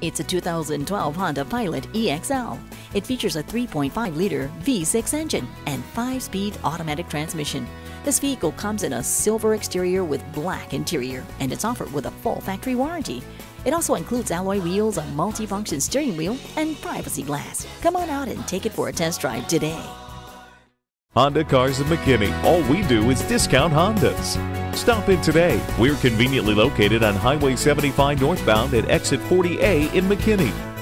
It's a 2012 Honda Pilot EXL. It features a 3.5-liter V6 engine and 5-speed automatic transmission. This vehicle comes in a silver exterior with black interior, and it's offered with a full factory warranty. It also includes alloy wheels, a multifunction steering wheel, and privacy glass. Come on out and take it for a test drive today. Honda Cars of McKinney. All we do is discount Hondas. Stop in today. We're conveniently located on Highway 75 northbound at exit 40A in McKinney.